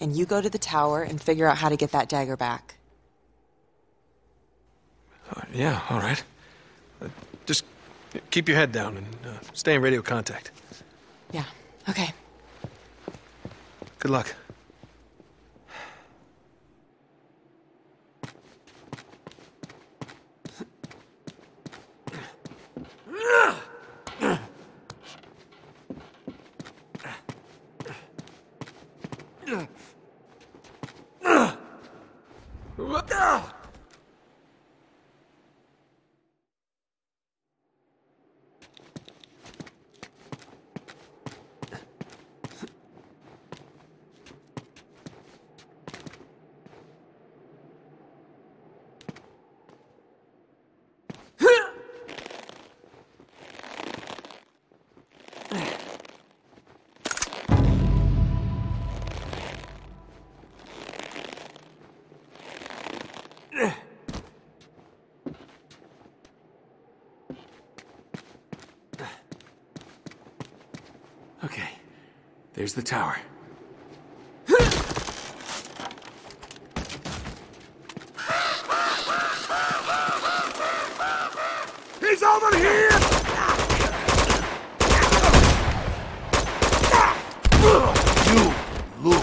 and you go to the tower and figure out how to get that dagger back. Yeah, all right. Just keep your head down and stay in radio contact. Yeah, okay. Good luck. Okay, there's the tower. He's over here! You lose.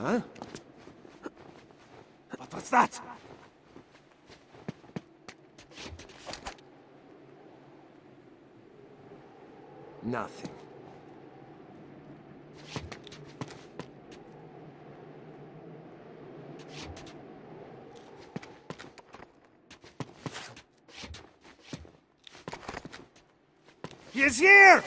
Huh? Huh? What's that? Nothing. He's here!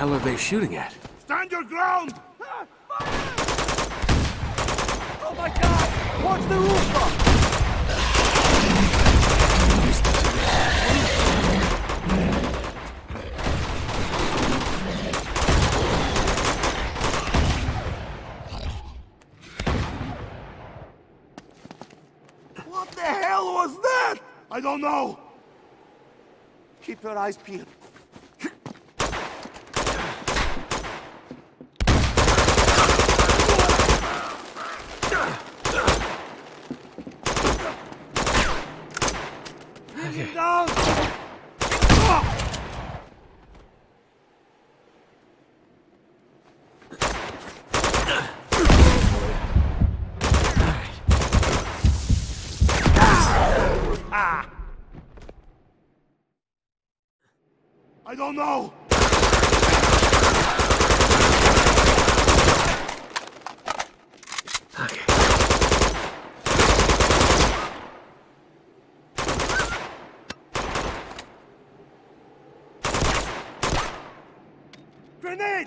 hell are they shooting at? Stand your ground! Ah, fire! Oh my God! Watch the roof! What the hell was that? I don't know. Keep your eyes peeled. Okay. Down. I don't know! Okay. Grenade!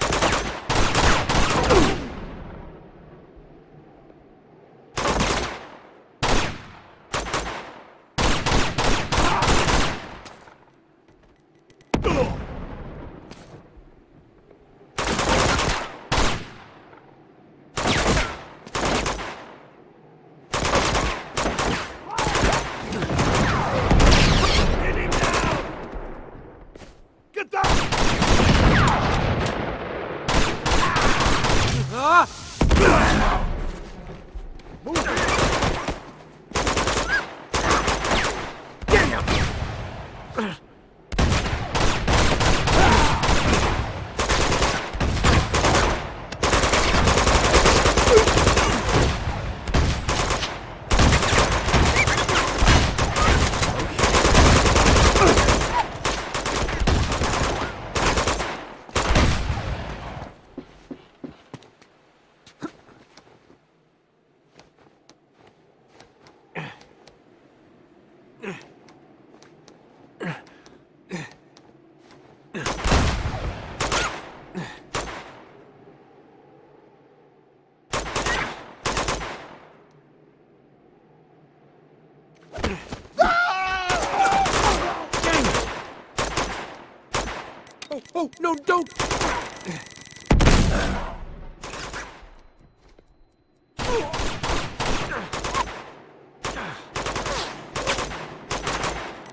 Oh, no, don't!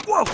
Whoa!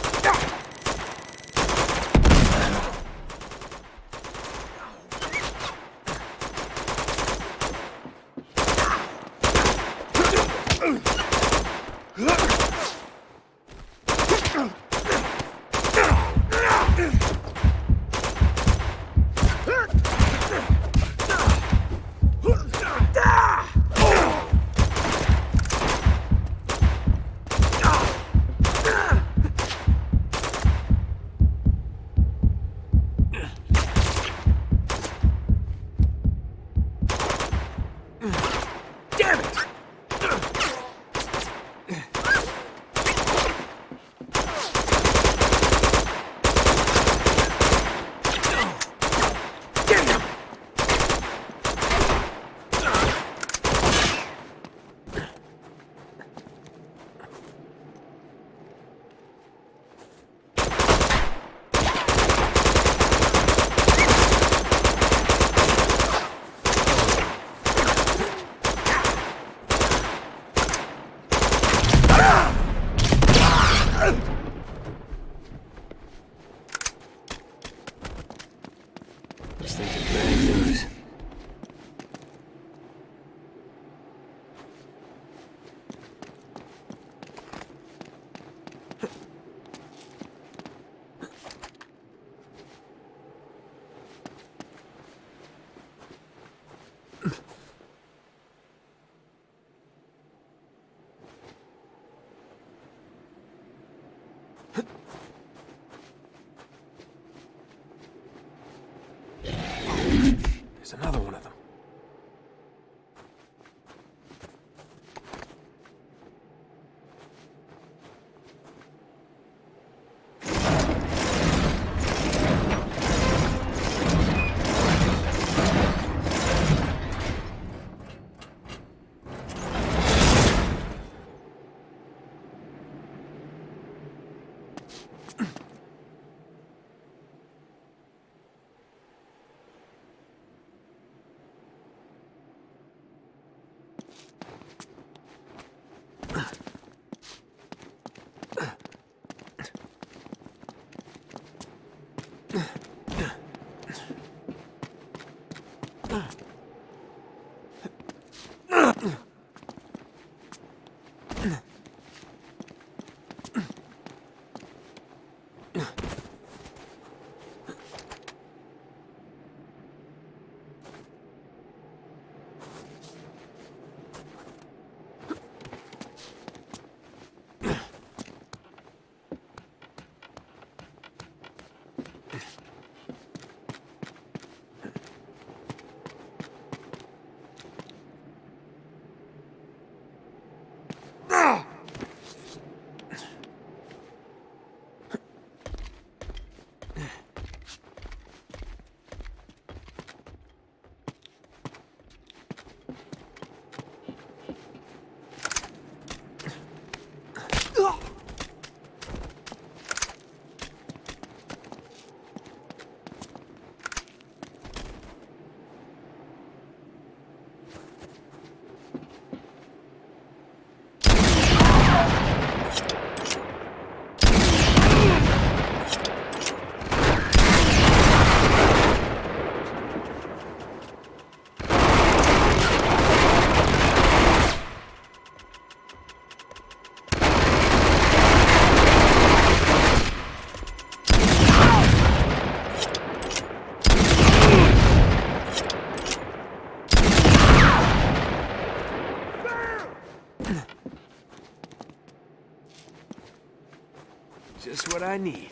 Just what I need.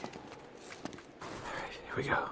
All right, here we go.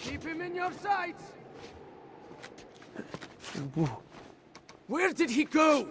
Keep him in your sights. Where did he go?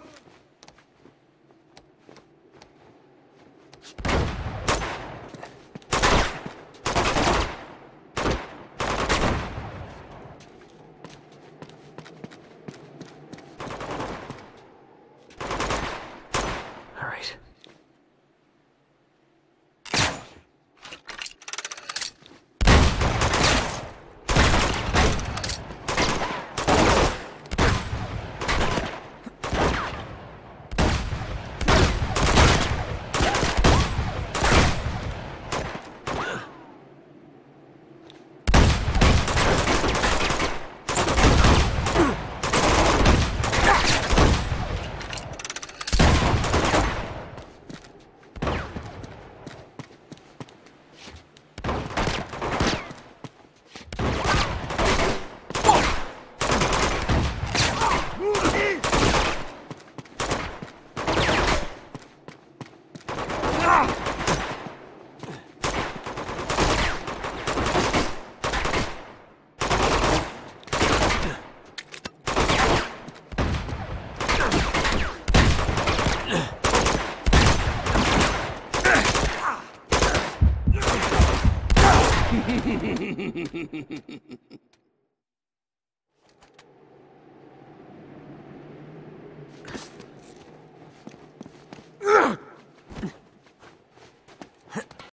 Ugh!